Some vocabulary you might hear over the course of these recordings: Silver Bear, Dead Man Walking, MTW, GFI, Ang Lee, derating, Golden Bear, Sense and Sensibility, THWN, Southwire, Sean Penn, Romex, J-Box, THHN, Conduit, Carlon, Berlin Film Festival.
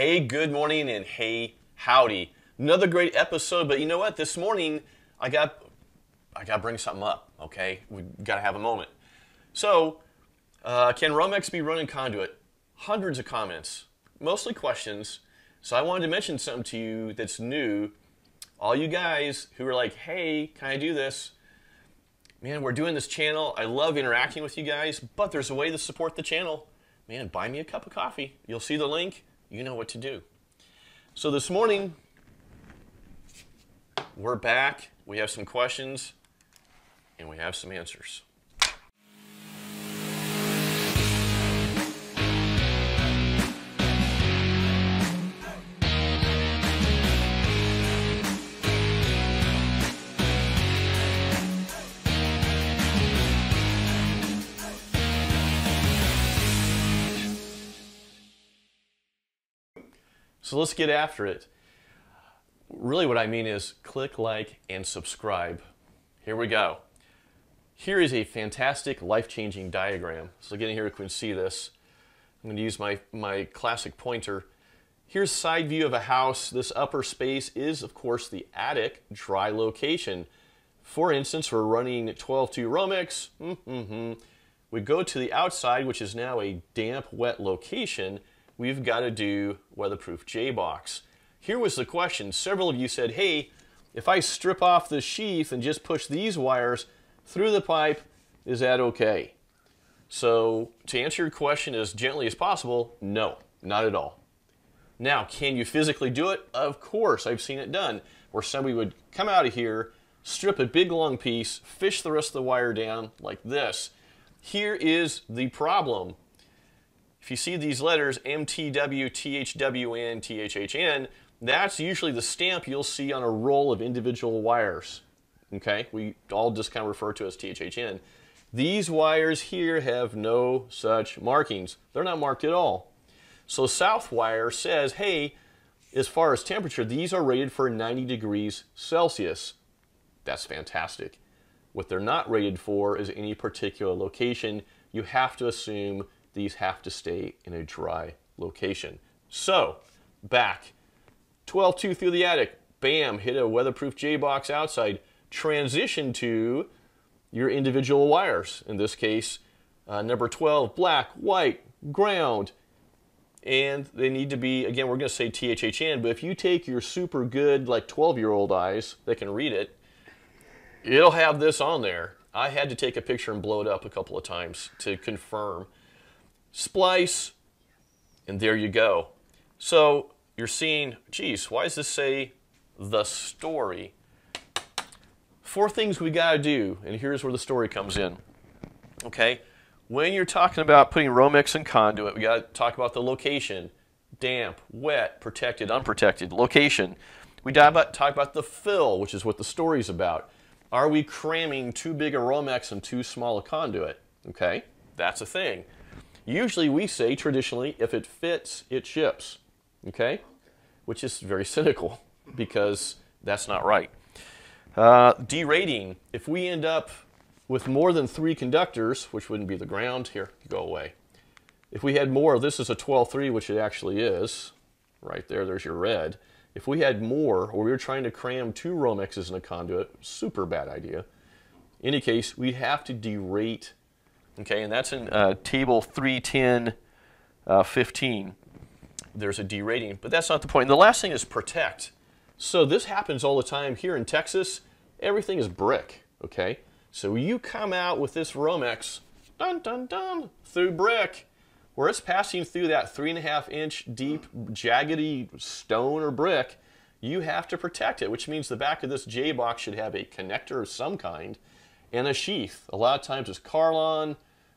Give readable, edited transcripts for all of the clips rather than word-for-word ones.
Hey, good morning, and hey, howdy. Another great episode, but you know what? This morning, I got to bring something up, okay? We got to have a moment. So, can Romex be running Conduit? Hundreds of comments, mostly questions. So I wanted to mention something to you that's new. All you guys who are like, hey, can I do this? Man, we're doing this channel. I love interacting with you guys, but there's a way to support the channel. Man, buy me a cup of coffee. You'll see the link. You know what to do. So this morning, we're back. We have some questions, and we have some answers. So let's get after it. Really what I mean is click like and subscribe. Here we go. Here is a fantastic life-changing diagram. So again, here you can see this. I'm going to use my classic pointer. Here's side view of a house. This upper space is, of course, the attic dry location. For instance, we're running 12.2 Romex. We go to the outside, which is now a damp, wet location. We've got to do weatherproof J-Box. Here was the question. Several of you said, hey, if I strip off the sheath and just push these wires through the pipe, is that okay? So to answer your question as gently as possible, no, not at all. Now, can you physically do it? Of course, I've seen it done, where somebody would come out of here, strip a big long piece, fish the rest of the wire down like this. Here is the problem. If you see these letters, MTW, THWN, THHN, that's usually the stamp you'll see on a roll of individual wires. Okay, we all just kind of refer to as THHN. These wires here have no such markings. They're not marked at all. So Southwire says, hey, as far as temperature, these are rated for 90 degrees Celsius. That's fantastic. What they're not rated for is any particular location. You have to assume these have to stay in a dry location. So, back, 12.2 through the attic, bam, hit a weatherproof J-Box outside, transition to your individual wires. In this case, number 12, black, white, ground, and they need to be, again, we're gonna say THHN, but if you take your super good, like 12-year-old eyes that can read it, it'll have this on there. I had to take a picture and blow it up a couple of times to confirm. Splice, and there you go. So you're seeing, geez, why does this say the story? Four things we gotta do, and here's where the story comes in. Okay, when you're talking about putting Romex in conduit, we gotta talk about the location: damp, wet, protected, unprotected. Location. We talk about the fill, which is what the story's about. Are we cramming too big a Romex and too small a conduit? Okay, that's a thing. Usually we say, traditionally, if it fits, it ships, okay? Which is very cynical because that's not right. Derating, if we end up with more than 3 conductors, which wouldn't be the ground, here, go away. If we had more, this is a 12.3, which it actually is, right there, there's your red. If we had more, or we were trying to cram 2 Romexes in a conduit, super bad idea. In any case, we'd have to derate. Okay, and that's in table 310.15. There's a derating, but that's not the point. And the last thing is protect. So this happens all the time here in Texas. Everything is brick, okay? So you come out with this Romex, dun, dun, dun, through brick, where it's passing through that 3.5-inch deep, jaggedy stone or brick, you have to protect it, which means the back of this J-Box should have a connector of some kind and a sheath. A lot of times it's Carlon,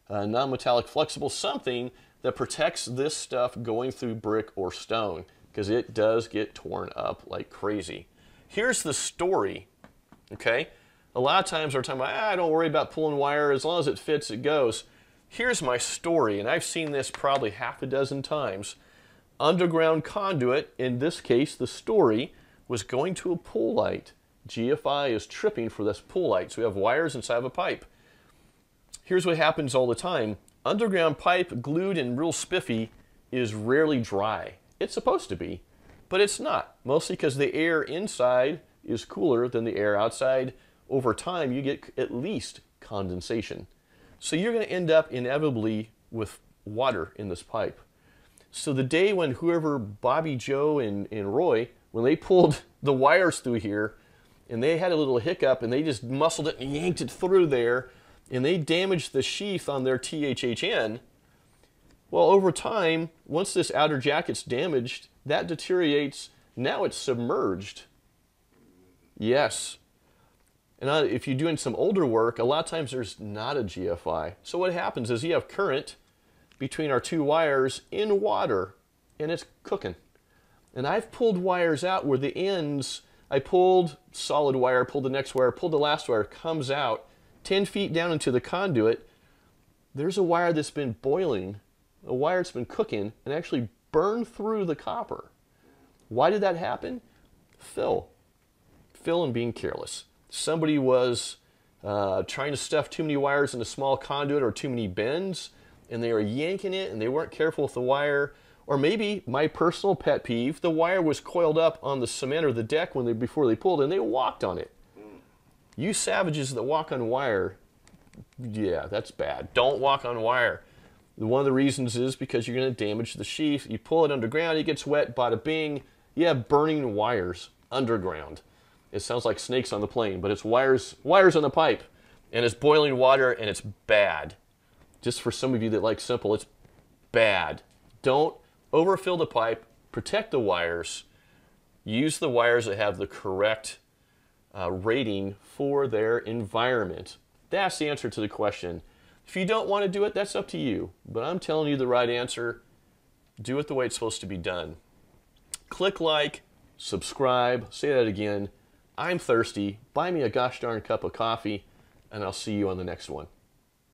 non-metallic flexible, something that protects this stuff going through brick or stone, because it does get torn up like crazy. Here's the story, okay? A lot of times we're talking about, ah, don't worry about pulling wire, as long as it fits, it goes. Here's my story, and I've seen this probably half a dozen times. Underground conduit, in this case, the story, was going to a pool light. GFI is tripping for this pool light, so we have wires inside of a pipe. Here's what happens all the time. Underground pipe, glued and real spiffy, is rarely dry. it's supposed to be, but it's not. Mostly because the air inside is cooler than the air outside. Over time, you get at least condensation. So you're going to end up inevitably with water in this pipe. So the day when whoever, Bobby, Joe, and Roy, when they pulled the wires through here, and they had a little hiccup, and they just muscled it and yanked it through there, and they damaged the sheath on their THHN, well, over time, once this outer jacket's damaged, that deteriorates. Now it's submerged. Yes. And if you're doing some older work, a lot of times there's not a GFI. So what happens is you have current between our two wires in water, and it's cooking. And I've pulled wires out where the ends, I pulled solid wire, pulled the next wire, pulled the last wire, comes out 10 feet down into the conduit. There's a wire that's been boiling, a wire that's been cooking, and actually burned through the copper. Why did that happen? Fill and being careless. Somebody was trying to stuff too many wires in a small conduit or too many bends, and they were yanking it, and they weren't careful with the wire. Or maybe, my personal pet peeve, the wire was coiled up on the cement or the deck when before they pulled, and they walked on it. You savages that walk on wire, yeah, that's bad. Don't walk on wire. One of the reasons is because you're going to damage the sheath. You pull it underground, it gets wet, bada bing. You have burning wires underground. It sounds like snakes on the plane, but it's wires on the pipe, and it's boiling water, and it's bad. Just for some of you that like simple, it's bad. Don't overfill the pipe, protect the wires, use the wires that have the correct rating for their environment. That's the answer to the question. If you don't want to do it, that's up to you. But I'm telling you the right answer. Do it the way it's supposed to be done. Click like, subscribe, say that again. I'm thirsty. Buy me a gosh darn cup of coffee, and I'll see you on the next one.